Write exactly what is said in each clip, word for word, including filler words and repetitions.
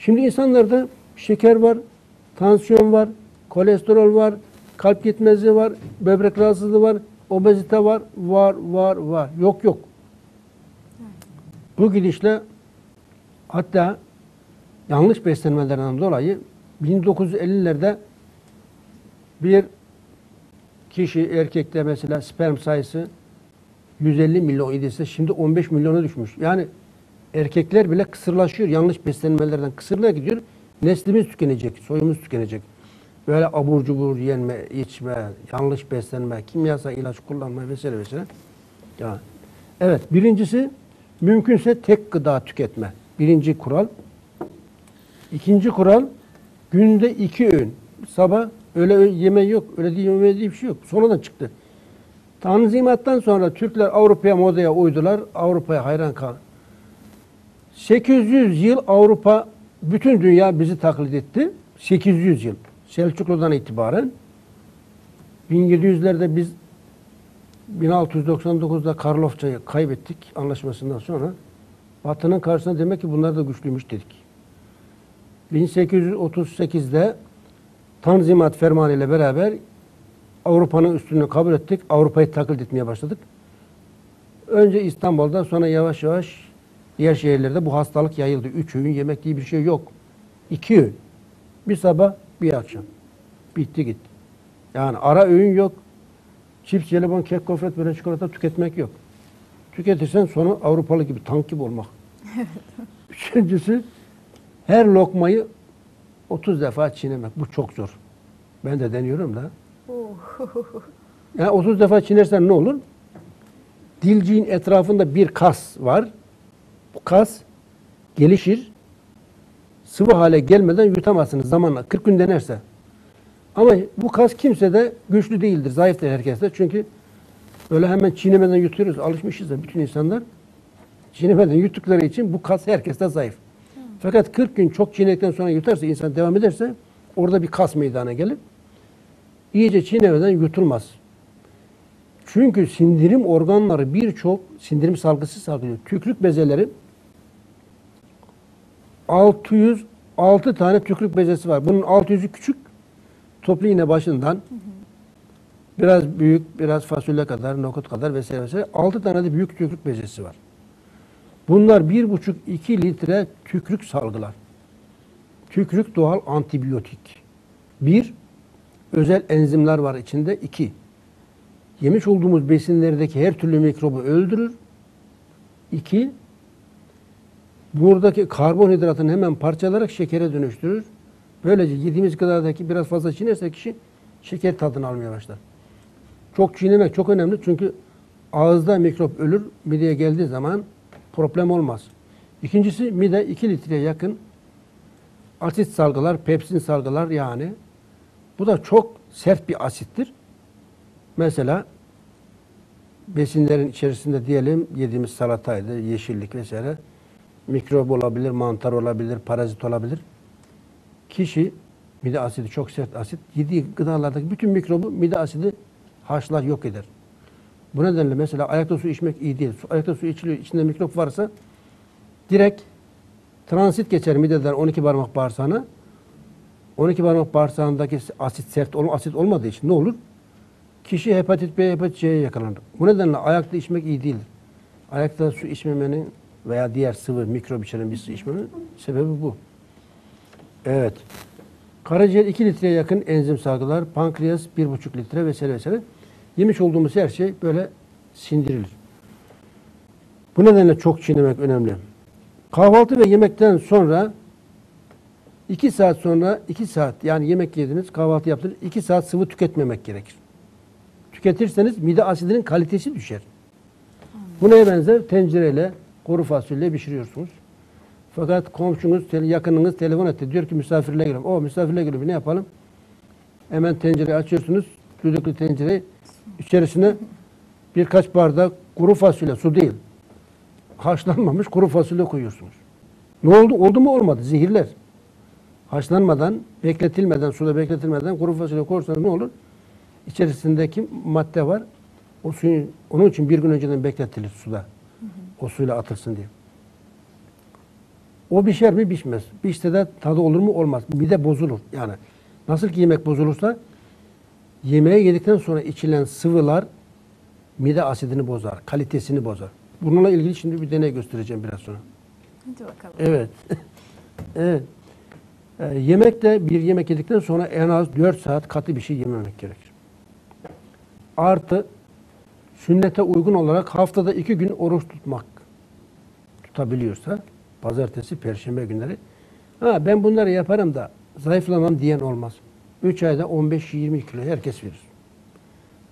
Şimdi insanlarda şeker var, tansiyon var, kolesterol var, kalp yetmezliği var, böbrek rahatsızlığı var, obezite var, var, var, var. Yok, yok. Bu gidişle hatta yanlış beslenmelerden dolayı bin dokuz yüz ellilerde bir kişi, erkekte mesela sperm sayısı yüz elli milyon idiyse şimdi on beş milyona düşmüş. Yani erkekler bile kısırlaşıyor. Yanlış beslenmelerden kısırlığa gidiyor. Neslimiz tükenecek, soyumuz tükenecek. Böyle abur cubur yenme, içme, yanlış beslenme, kimyasal ilaç kullanma vesaire vesaire. Yani, evet, birincisi mümkünse tek gıda tüketme. Birinci kural. İkinci kural, günde iki öğün. Sabah öyle yemeği yok, öyle değil yemeği diye bir şey yok. Sonradan çıktı. Tanzimattan sonra Türkler Avrupa'ya, modaya uydular. Avrupa'ya hayran kaldı. sekiz yüz yıl Avrupa, bütün dünya bizi taklit etti. sekiz yüz yıl. Selçuklu'dan itibaren. bin yedi yüzlerde biz bin altı yüz doksan dokuzda Karlofça'yı kaybettik anlaşmasından sonra. Batı'nın karşısına demek ki bunlar da güçlüymüş dedik. bin sekiz yüz otuz sekizde Tanzimat Fermanı ile beraber Avrupa'nın üstünlüğünü kabul ettik. Avrupa'yı taklit etmeye başladık. Önce İstanbul'da, sonra yavaş yavaş diğer şehirlerde bu hastalık yayıldı. Üç öğün yemek diye bir şey yok. İki öğün. Bir sabah, bir akşam. Bitti gitti. Yani ara öğün yok. Çips, jelibon, kek, gofret, böyle çikolata tüketmek yok. Tüketirsen sonu Avrupalı gibi, tank gibi olmak. Üçüncüsü, her lokmayı otuz defa çiğnemek. Bu çok zor. Ben de deniyorum da. Yani otuz defa çiğnersen ne olur? Dilciğin etrafında bir kas var. Bu kas gelişir. Sıvı hale gelmeden yutamazsınız zamanla. kırk gün denerse. Ama bu kas kimse de güçlü değildir. Zayıftır herkeste. Çünkü öyle hemen çiğnemeden yutuyoruz. Alışmışız da bütün insanlar. Çiğnemeden yuttukları için bu kas herkeste zayıf. Fakat kırk gün çok çiğnedikten sonra yutarsa, insan devam ederse orada bir kas meydana gelir. İyice çiğnemeden yutulmaz. Çünkü sindirim organları birçok sindirim salgısı salgılıyor. Tükürük bezeleri, altı yüz altı tane tükürük bezesi var. Bunun altı yüzü küçük. Toplu iğne başından, hı hı, biraz büyük, biraz fasulye kadar, nohut kadar vesaire vesaire. altı tane de büyük tükürük bezesi var. Bunlar bir buçuk iki litre tükürük salgılar. Tükürük doğal antibiyotik. Bir, özel enzimler var içinde. İki, yemiş olduğumuz besinlerdeki her türlü mikrobu öldürür. İki, buradaki karbonhidratını hemen parçalayarak şekere dönüştürür. Böylece yediğimiz gıdadaki biraz fazla çiğnerse kişi şeker tadını almaya başlar. Çok çiğnemek çok önemli çünkü ağızda mikrop ölür, mideye geldiği zaman problem olmaz. İkincisi, mide iki litreye yakın asit salgılar, pepsin salgılar yani. Bu da çok sert bir asittir. Mesela besinlerin içerisinde diyelim yediğimiz salataydı, yeşillik vesaire. Mikrop olabilir, mantar olabilir, parazit olabilir. Kişi mide asidi çok sert asit. Yediği gıdalardaki bütün mikrobu mide asidi haşlar, yok eder. Bu nedenle mesela ayakta su içmek iyi değil. Ayakta su içiliyor, içinde mikrop varsa direkt transit geçer mideden on iki parmak bağırsağına. on iki parmak bağırsağındaki asit sert olma, asit olmadığı için ne olur? Kişi hepatit B, hepatit C'ye yakalanır. Bu nedenle ayakta içmek iyi değil. Ayakta su içmemenin veya diğer sıvı mikrop içeren bir su içmemenin sebebi bu. Evet. Karaciğer iki litreye yakın enzim salgılar, pankreas bir buçuk litre vesaire vesaire. Yemiş olduğumuz her şey böyle sindirilir. Bu nedenle çok çiğnemek önemli. Kahvaltı ve yemekten sonra iki saat sonra iki saat, yani yemek yediniz, kahvaltı yaptınız, iki saat sıvı tüketmemek gerekir. Tüketirseniz mide asidinin kalitesi düşer. Bu neye benzer? Tencereyle kuru fasulye pişiriyorsunuz. Fakat komşunuz, yakınınız telefon etti. Diyor ki misafirle geliyorum. O misafirle geliyorum. Ne yapalım? Hemen tencereyi açıyorsunuz. Düdüklü tencereyi. İçerisine birkaç bardak kuru fasulye, su değil, haşlanmamış kuru fasulye koyuyorsunuz. Ne oldu? Oldu mu? Olmadı. Zehirler. Haşlanmadan, bekletilmeden, suda bekletilmeden kuru fasulye koyarsanız ne olur? İçerisindeki madde var. O suyun, onun için bir gün önceden bekletilir suda. O suyla atılsın diye. O pişer mi? Pişmez. Pişse de tadı olur mu? Olmaz. Mide bozulur. Yani nasıl ki yemek bozulursa, yemeği yedikten sonra içilen sıvılar mide asidini bozar, kalitesini bozar. Bununla ilgili şimdi bir deney göstereceğim biraz sonra. Hadi bakalım. Evet. Evet. Ee, yemekte bir yemek yedikten sonra en az dört saat katı bir şey yememek gerekir. Artı sünnete uygun olarak haftada iki gün oruç tutmak tutabiliyorsa, pazartesi, perşembe günleri. Ha, ben bunları yaparım da zayıflamam diyen olmaz. üç ayda on beş yirmi kilo herkes verir.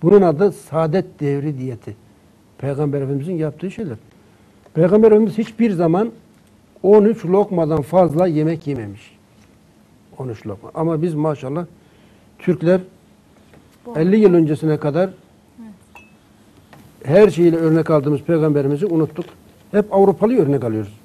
Bunun adı Saadet Devri Diyeti. Peygamber Efendimiz'in yaptığı şeyler. Peygamber Efendimiz hiçbir zaman on üç lokmadan fazla yemek yememiş. on üç lokma. Ama biz maşallah Türkler elli yıl öncesine kadar her şeyiyle örnek aldığımız Peygamberimizi unuttuk. Hep Avrupalı örnek alıyoruz.